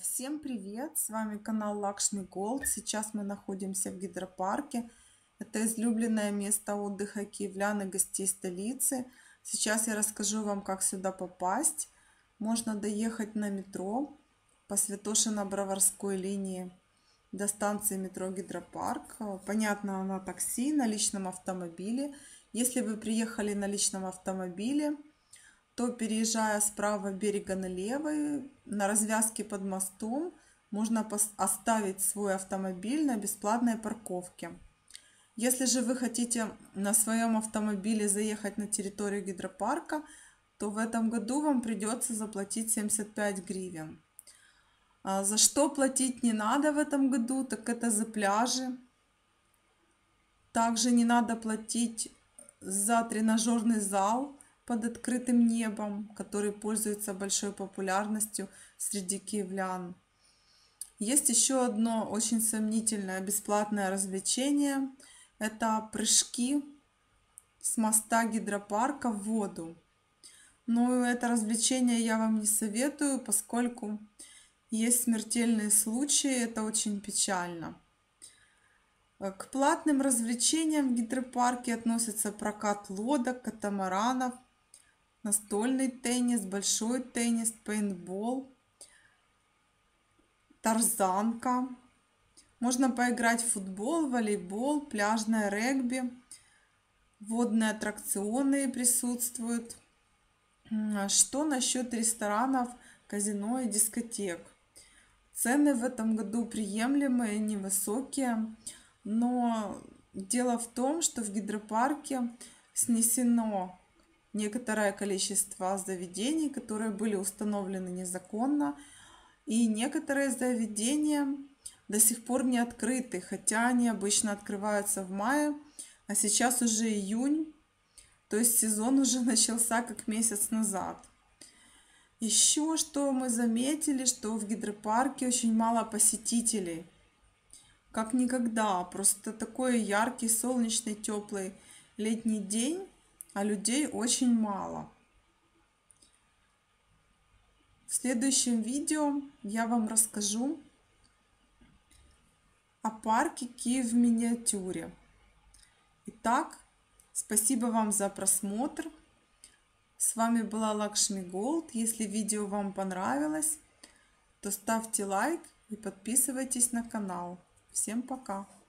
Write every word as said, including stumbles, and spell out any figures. Всем привет! С вами канал Lakshmi Gold. Сейчас мы находимся в гидропарке. Это излюбленное место отдыха киевлян и гостей столицы. Сейчас я расскажу вам, как сюда попасть. Можно доехать на метро по Святошино-Броварской линии до станции метро Гидропарк. Понятно, на такси, на личном автомобиле. Если вы приехали на личном автомобиле, то, переезжая с правого берега на левый, на развязке под мостом можно оставить свой автомобиль на бесплатной парковке. Если же вы хотите на своем автомобиле заехать на территорию гидропарка, то в этом году вам придется заплатить семьдесят пять гривен. А за что платить не надо в этом году, так это за пляжи. Также не надо платить за тренажерный зал под открытым небом, который пользуется большой популярностью среди киевлян. Есть еще одно очень сомнительное бесплатное развлечение. Это прыжки с моста гидропарка в воду. Но это развлечение я вам не советую, поскольку есть смертельные случаи, это очень печально. К платным развлечениям в гидропарке относятся прокат лодок, катамаранов, настольный теннис, большой теннис, пейнтбол, тарзанка. Можно поиграть в футбол, волейбол, пляжное регби. Водные аттракционы присутствуют. Что насчет ресторанов, казино и дискотек? Цены в этом году приемлемые, невысокие. Но дело в том, что в гидропарке снесено некоторое количество заведений, которые были установлены незаконно, и некоторые заведения до сих пор не открыты, хотя они обычно открываются в мае, а сейчас уже июнь, то есть сезон уже начался как месяц назад. Еще что мы заметили, что в гидропарке очень мало посетителей, как никогда, просто такой яркий, солнечный, теплый летний день, а людей очень мало. В следующем видео я вам расскажу о парке Киев в миниатюре. Итак, спасибо вам за просмотр. С вами была Lakshmi Gold. Если видео вам понравилось, то ставьте лайк и подписывайтесь на канал. Всем пока!